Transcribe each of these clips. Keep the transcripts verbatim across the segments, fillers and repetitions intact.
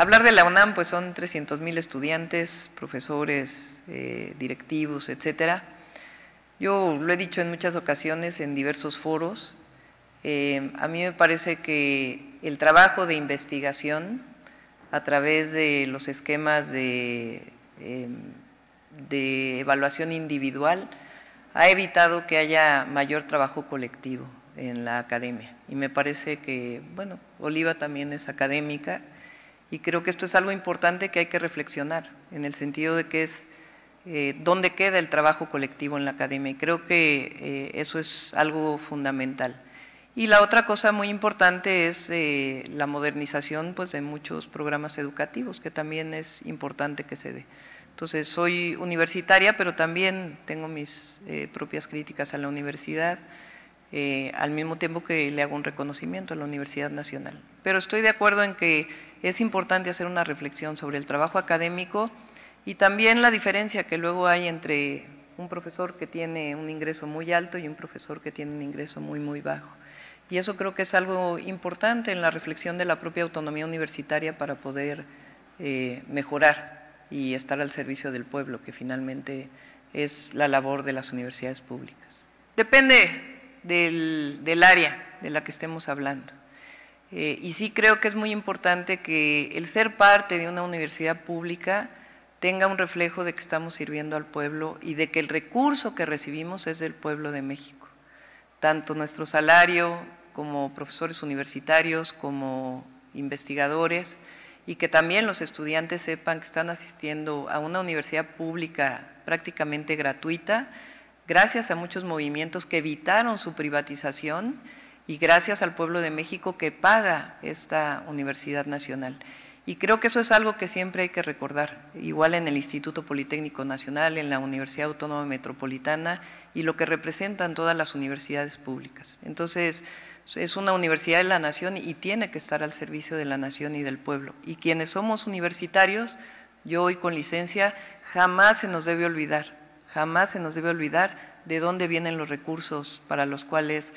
Hablar de la UNAM, pues son trescientos mil estudiantes, profesores, eh, directivos, etcétera. Yo lo he dicho en muchas ocasiones, en diversos foros, eh, a mí me parece que el trabajo de investigación a través de los esquemas de, eh, de evaluación individual ha evitado que haya mayor trabajo colectivo en la academia. Y me parece que, bueno, Oliva también es académica, y creo que esto es algo importante que hay que reflexionar, en el sentido de que es eh, dónde queda el trabajo colectivo en la academia, y creo que eh, eso es algo fundamental. Y la otra cosa muy importante es eh, la modernización, pues, de muchos programas educativos, que también es importante que se dé. Entonces, soy universitaria, pero también tengo mis eh, propias críticas a la universidad, eh, al mismo tiempo que le hago un reconocimiento a la Universidad Nacional. Pero estoy de acuerdo en que es importante hacer una reflexión sobre el trabajo académico y también la diferencia que luego hay entre un profesor que tiene un ingreso muy alto y un profesor que tiene un ingreso muy, muy bajo. Y eso creo que es algo importante en la reflexión de la propia autonomía universitaria para poder eh, mejorar y estar al servicio del pueblo, que finalmente es la labor de las universidades públicas. Depende del, del área de la que estemos hablando. Eh, y sí creo que es muy importante que el ser parte de una universidad pública tenga un reflejo de que estamos sirviendo al pueblo y de que el recurso que recibimos es del pueblo de México. Tanto nuestro salario como profesores universitarios, como investigadores, y que también los estudiantes sepan que están asistiendo a una universidad pública prácticamente gratuita, gracias a muchos movimientos que evitaron su privatización y gracias al pueblo de México que paga esta Universidad Nacional. Y creo que eso es algo que siempre hay que recordar, igual en el Instituto Politécnico Nacional, en la Universidad Autónoma Metropolitana y lo que representan todas las universidades públicas. Entonces, es una universidad de la nación y tiene que estar al servicio de la nación y del pueblo. Y quienes somos universitarios, yo hoy con licencia, jamás se nos debe olvidar, jamás se nos debe olvidar de dónde vienen los recursos para los cuales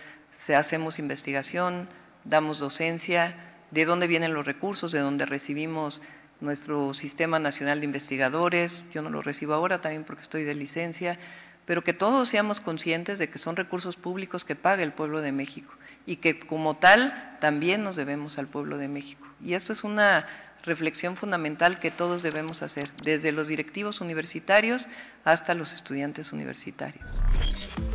hacemos investigación, damos docencia, de dónde vienen los recursos, de dónde recibimos nuestro Sistema Nacional de Investigadores. Yo no lo recibo ahora también porque estoy de licencia, pero que todos seamos conscientes de que son recursos públicos que paga el pueblo de México y que como tal también nos debemos al pueblo de México. Y esto es una reflexión fundamental que todos debemos hacer, desde los directivos universitarios hasta los estudiantes universitarios.